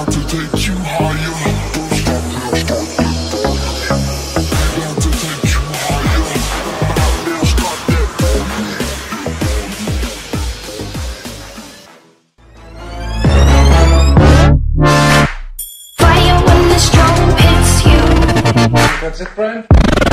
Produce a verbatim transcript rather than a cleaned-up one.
about to take you higher. Don't stop now, stop. That's it, Brian.